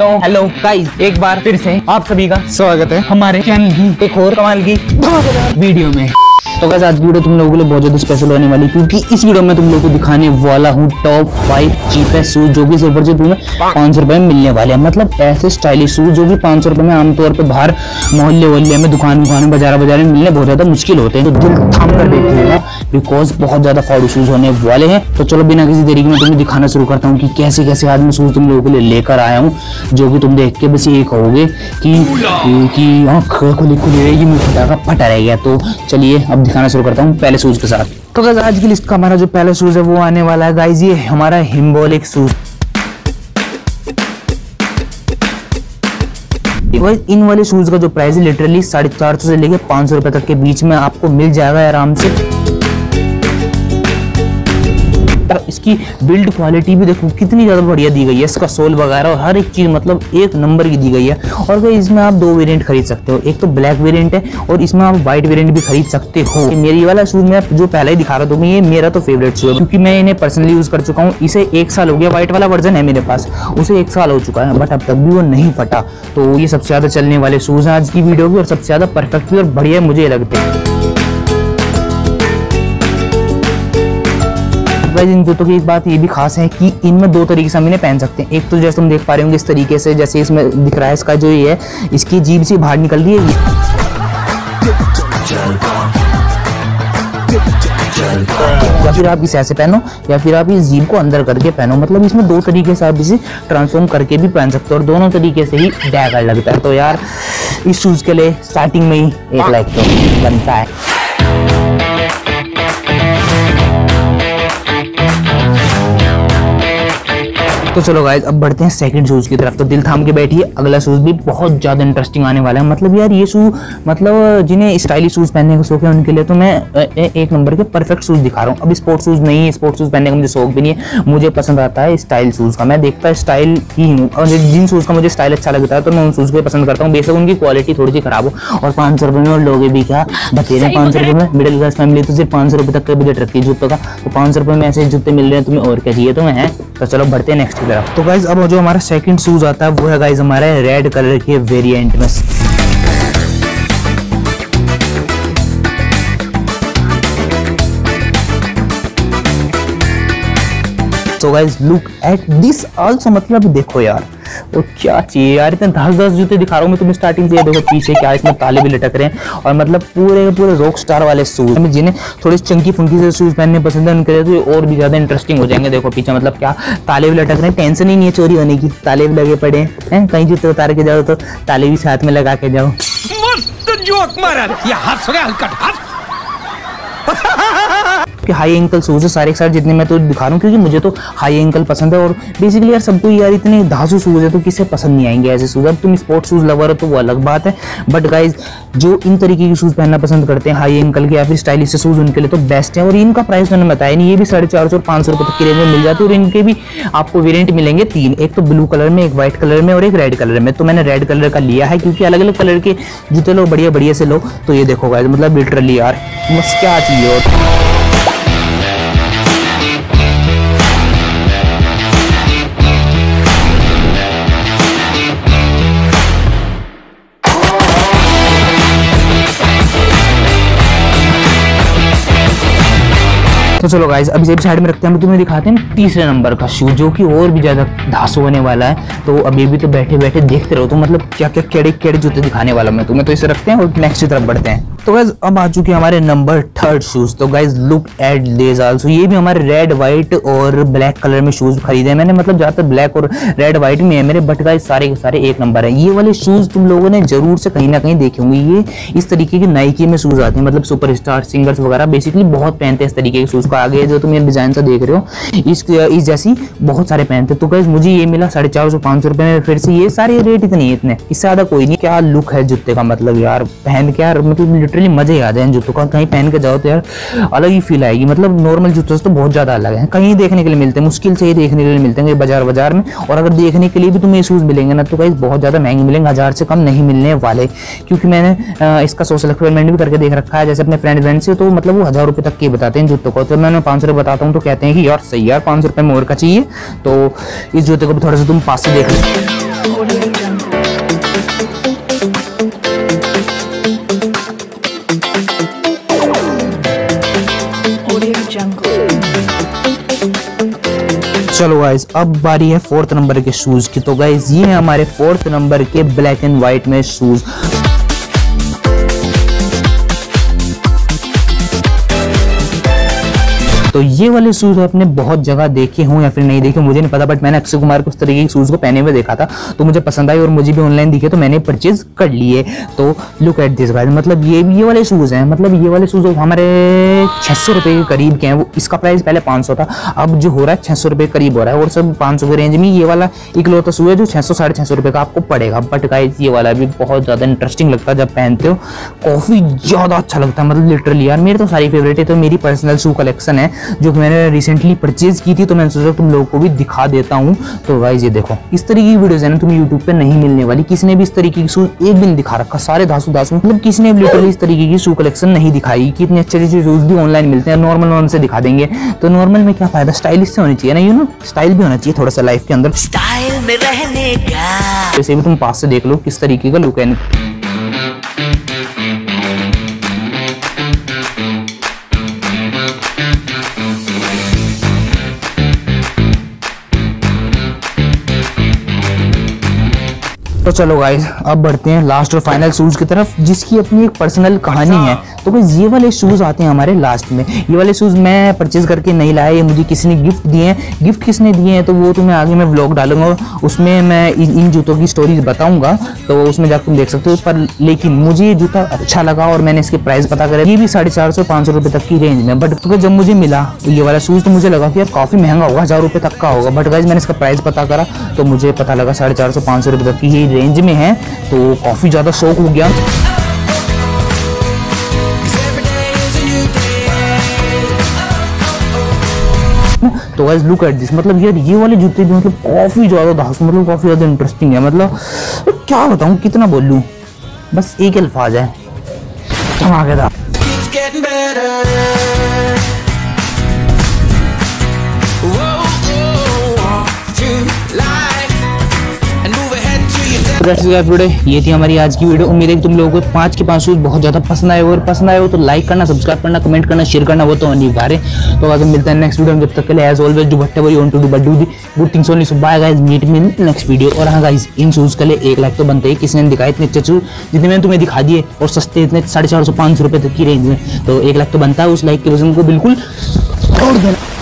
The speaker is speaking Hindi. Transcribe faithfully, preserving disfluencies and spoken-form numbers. तो हेलो गाइस, एक बार फिर से आप सभी का स्वागत है हमारे चैनल की एक और कमाल की वीडियो में। तो गाइस, आज की वीडियो तुम लोगों के लिए बहुत ज्यादा स्पेशल होने वाली, क्योंकि इस वीडियो में तुम लोगों को दिखाने वाला हूँ टॉप फाइव चीपेस्ट शूज जो कि सिर्फ से तुम्हें पाँच सौ रुपए में मिलने वाले हैं। मतलब ऐसे स्टाइलिश शूज जो कि पाँच सौ रुपए में आमतौर पर बाहर मोहल्ले वोल्ले में, दुकान दुकान में, बाजार बाजार में मिलने बहुत ज्यादा मुश्किल होते हैं। तो दिल थाम कर देखिएगा, बिकॉज बहुत ज्यादा फाड़ू शूज होने वाले हैं। तो चलो बिना किसी तरीके में तुम्हें दिखाना शुरू करता हूँ कि कैसे कैसे आज मैं शूज तुम लोगों के लिए लेकर आया हूँ, जो कि तुम देख के बस ये कहोगे कि कि आँख खुली खुली रहेगी, मुँह फटा का फटा रह गया। तो चलिए अब दिखाना शुरू करता हूँ पहले शूज के साथ। तो गाइस, आज की लिस्ट का हमारा जो पहला शूज है वो आने वाला है गाइस, ये हमारा हिम्बोलिक शूज। इन वाले शूज का जो प्राइस है लिटरली साढ़े चार सौ से लेके पाँच सौ रुपए तक के बीच में आपको मिल जाएगा आराम से। इसकी बिल्ड क्वालिटी भी देखो कितनी ज़्यादा बढ़िया दी गई है, इसका सोल वगैरह और हर एक चीज़ मतलब एक नंबर की दी गई है। और भाई इसमें आप दो वेरिएंट खरीद सकते हो, एक तो ब्लैक वेरिएंट है और इसमें आप व्हाइट वेरिएंट भी खरीद सकते हो। मेरी वाला शूज मैं जो पहले ही दिखा रहा था, ये मेरा तो फेवरेट शूज है क्योंकि मैं इन्हें पर्सनली यूज़ कर चुका हूँ। इसे एक साल हो गया, व्हाइट वाला वर्जन है मेरे पास, उसे एक साल हो चुका है, बट अब तक भी वो नहीं फटा। तो ये सबसे ज़्यादा चलने वाले शूज़ हैं आज की वीडियो के, और सबसे ज़्यादा परफेक्ट भी और बढ़िया मुझे लगते हैं। गाइस, इन जूतों की एक बात ये भी खास है कि इनमें दो तरीके से हम इन्हें पहन सकते हैं। एक तो जैसे हम देख पा रहे होंगे इस तरीके से, जैसे इसमें दिख रहा है, इसका जो ये है इसकी जीभ से बाहर निकल रही है, या फिर आप इसे ऐसे पहनो या फिर आप इस जीभ को अंदर करके पहनो। मतलब इसमें दो तरीके से आप इसे ट्रांसफॉर्म करके भी पहन सकते हो और दोनों तरीके से ही डैगर लगता है। तो यार इस शूज़ के लिए स्टार्टिंग में ही एक लाइक तो बनता है। तो चलो गाइस, अब बढ़ते हैं सेकंड शूज़ की तरफ। तो दिल थाम के बैठिए, अगला शूज़ भी बहुत ज़्यादा इंटरेस्टिंग आने वाला है। मतलब यार ये शूज़ मतलब जिन्हें स्टाइलिश शूज़ पहनने का शौक है उनके लिए तो मैं एक नंबर के परफेक्ट शूज़ दिखा रहा हूँ। अब स्पोर्ट्स शूज़ नहीं है, स्पोर्ट्स शूज़ पहनने का मुझे शौक भी नहीं है, मुझे पसंद आता है स्टाइल शूज़ का, मैं देखता स्टाइल ही हूँ। और जिन शूज़ का मुझे स्टाइल अच्छा लगता है तो मैं उन शूज़ को पसंद करता हूँ, बेशक उनकी क्वालिटी थोड़ी सी खराब हो। और पाँच सौ रुपये में और लोगे भी क्या बतेरे हैं, पाँच सौ रुपये में मिडिल क्लास फैमिली तो सिर्फ पाँच सौ रुपये तक का बजट रखती है जूतों का। तो पाँच सौ रुपये में ऐसे जूते मिल रहे हैं तुम्हें और क्या चाहिए तुम्हें है। तो चलो बढ़ते हैं नेक्स्ट की तरफ। तो गाइज, अब जो हमारा सेकंड शूज आता है वो है गाइज हमारे रेड कलर के वेरिएंट में। तो guys look at this also, मतलब देखो यार और क्या चाहिए यार, इतने दस दस जूते दिखा रहा हूँ मैं तुम्हें स्टार्टिंग से। देखो पीछे क्या इसमें ताले भी लटक रहे हैं, और मतलब पूरे पूरे रॉक स्टार वाले शूज। जिन्हें थोड़े चंकी फंकी से शूज पहनने पसंद है उनके लिए तो और भी ज्यादा इंटरेस्टिंग हो जाएंगे। देखो पीछे मतलब क्या ताले भी लटक रहे हैं, टेंशन ही नहीं है चोरी होने की, ताले भी लगे पड़े हैं। कहीं जूते उतार के जाओ तो ताले भी साथ में लगा के जाओ। हाई एंकल शूज है सारे एक साथ जितने मैं तो दिखा रहा हूँ, क्योंकि मुझे तो हाई एंकल पसंद है। और बेसिकली यार सबको यार इतने धांसू शूज है तो किसे पसंद नहीं आएंगे ऐसे शूज। अब तुम स्पोर्ट्स शूज लवर हो तो वो अलग बात है, बट गाइज जो इन तरीके के शूज पहनना पसंद करते हैं हाई एंकल के या फिर स्टाइलिश शूज, उनके लिए तो बेस्ट है। और इनका प्राइस मैंने बताया नहीं, ये भी साढ़े चार सौ और पाँच सौ रुपये तक की रेंज में मिल जाती है। और इनके भी आपको वेरियंट मिलेंगे तीन, एक तो ब्लू कलर में, एक व्हाइट कलर में और एक रेड कलर में। तो मैंने रेड कलर का लिया है क्योंकि अलग अलग कलर के जूते लो, बढ़िया बढ़िया से लो। तो ये देखो गाइज, मतलब लिटरली यार बस क्या चाहिए और तो चलो गाइज, अब इसे साइड में रखते हैं, हम तुम्हें दिखाते हैं तीसरे नंबर का शूज जो कि और भी ज़्यादा धांसू होने वाला है। तो अब ये भी तो बैठे बैठे देखते रहो, तो मतलब क्या क्या केड़े केड़े जूते दिखाने वाला मैं तुम्हें। तो इसे रखते हैं और नेक्स्ट की तरफ बढ़ते हैं। तो गाइज, अब आ चुके हमारे नंबर थर्ड शूज़। तो guys look at this also, ये भी हमारे रेड वाइट और ब्लैक कलर में शूज़ खरीदे मैंने। मतलब ज़्यादातर ब्लैक और रेड वाइट में है मेरे, बट गाइज सारे के सारे एक नंबर है। ये वाले शूज़ तुम लोगों ने जरूर से कहीं ना कहीं देखे होंगे। ये इस तरीके के नाइकी में शूज़ आते हैं, मतलब सुपर स्टार सिंगर्स वगैरह बेसिकली बहुत पहनते हैं इस तरीके के शूज़। आगे जो तुम ये डिजाइन सा देख रहे हो इस इस जैसी बहुत सारे पहनते। तो गाइस मुझे ये मिला साढ़े चार सौ पाँच सौ रुपए में। फिर से ये सारे रेट इतने इतने इससे ज्यादा कोई नहीं। क्या लुक है जूते का, मतलब यार पहन के यार मतलब लिटरली मजे आ जाए इन जूतों का। कहीं पहन के जाओ तो यार अलग ही फील आएगी, मतलब नॉर्मल जूतों से तो बहुत ज्यादा अलग है। कहीं देखने के लिए मिलते हैं मुश्किल से, ये देखने के लिए मिलते हैं बाजार बाजार में। और अगर देखने के लिए भी तुम्हें शूज मिलेंगे ना तो गाइस बहुत ज्यादा महंगे मिलेंगे, हजार से कम नहीं मिलने वाले। क्योंकि मैंने इसका सोशल एक्सपेरिमेंट भी करके देख रखा है, जैसे अपने फ्रेंड फ्रेंड से, तो मतलब वो हजार रुपए तक के बताते हैं जूतों को। मैं पाँच सौ रुपये बताता हूँ तो कहते हैं कि यार सही यार पाँच सौ रुपये में और का चाहिए। तो इस जूते को भी थोड़ा सा तुम पास से देख लो। गाइज अब बारी है फोर्थ नंबर के शूज की। तो गाइज ये है हमारे फोर्थ नंबर के ब्लैक एंड व्हाइट में शूज। तो ये वाले शूज आपने बहुत जगह देखे हों या फिर नहीं देखे मुझे नहीं पता, बट मैंने अक्षय कुमार को उस तरीके के शूज को पहने हुए देखा था, तो मुझे पसंद आई और मुझे भी ऑनलाइन दिखे तो मैंने परचेज कर लिए। तो लुक एट दिस गाइस, मतलब ये ये वाले शूज हैं, मतलब ये वाले शूज हमारे छः सौ रुपये के करीब के हैं। वो इसका प्राइस पहले पाँच सौ था, अब जो हो रहा है छः सौ रुपये के करीब हो रहा है, और सब पाँच सौ के रेंज में। ये वाला इकलौता शूज है जो छः सौ साढ़े छः सौ रुपये का आपको पड़ेगा। बट गाइज ये वाला भी बहुत ज़्यादा इंटरेस्टिंग लगता है जब पहनते हो, काफ़ी ज़्यादा अच्छा लगता है। मतलब लिटरली यार मेरे तो सारी फेवरेट है, तो मेरी पर्सनल शू कलेक्शन है जो मैंने रिसेंटली परचेज की थी, तो मैंने सोचा तुम लोगों को भी दिखा देता हूँ। तो गाइस ये देखो, इस तरीके की वीडियोस है ना तुम्हें यूट्यूब पे नहीं मिलने वाली। किसने भी इस तरीके की शूज एक भी नहीं दिखा रखा, सारे धासु धासु मतलब किसने भी लिटरली इस तरीके की शू कलेक्शन नहीं दिखाई। कि इतने अच्छे अच्छे शूज भी ऑनलाइन मिलते हैं, नॉर्मल नॉर्मल से दिखा देंगे तो नॉर्मल में क्या फायदा, स्टाइलिश से होनी चाहिए ना, यू नो स्टाइल भी होना चाहिए थोड़ा सा लाइफ के अंदर, स्टाइल में रहने का। वैसे भी तुम पास से देख लो किस तरीके का लुक है। तो चलो गाइज अब बढ़ते हैं लास्ट और फाइनल शूज़ की तरफ, जिसकी अपनी एक पर्सनल कहानी है। तो गाइज ये वाले शूज़ आते हैं हमारे लास्ट में। ये वाले शूज़ मैं परचेज़ करके नहीं लाया, ये मुझे किसी ने गिफ्ट दिए हैं। गिफ्ट किसने दिए हैं तो वो तुम्हें आगे मैं व्लॉग डालूंगा और उसमें मैं इन जूतों की स्टोरीज बताऊँगा, तो उसमें जाकर तुम देख सकते हो। पर लेकिन मुझे ये जूता अच्छा लगा और मैंने इसके प्राइस पता करा, ये भी साढ़े चार सौ पाँच सौ रुपये तक की रेंज में। बट तो जब मुझे मिला ये वाला शूज़ तो मुझे लगा कि यार काफ़ी महंगा होगा, हज़ार रुपये तक का होगा। बट गाइज मैंने इसका प्राइस पता करा तो मुझे पता लगा साढ़े चार सौ पाँच सौ रुपये तक की रेंज में है, तो काफ़ी ज़्यादा शौक हो गया। तो गाइस लुक एट दिस, मतलब यार ये वाले जूते भी मतलब काफ़ी ज़्यादा धास मतलब काफ़ी ज़्यादा इंटरेस्टिंग है। मतलब क्या बताऊँ, कितना बोलूँ, बस एक अल्फाज है, धमाकेदार। वीडियो ये थी हमारी आज की वीडियो। उम्मीद है कि तुम लोगों को पांच के पांच शूज बहुत ज़्यादा पसंद आए हो, और पसंद आए हो तो लाइक करना, सब्सक्राइब करना, कमेंट करना, शेयर करना, वो तो अनिवार्य। तो अगर मिलता है नेक्स्ट वीडियो में, जब तक के लिए as always do whatever you want to do but do the good things only. So bye guys, meet me in next video. और हाँ गाइस, इन शूज़ के लिए एक लाख तो बनते ही, किसी ने दिखाए इतने अच्छे शूज जितने मैंने तुम्हें दिखा दिए और सस्ते इतने साढ़े चार सौ पाँच सौ रुपये तक की रेंज में, तो एक लाख तो बनता है। उस लाइक के वजन को बिल्कुल छोड़ देना।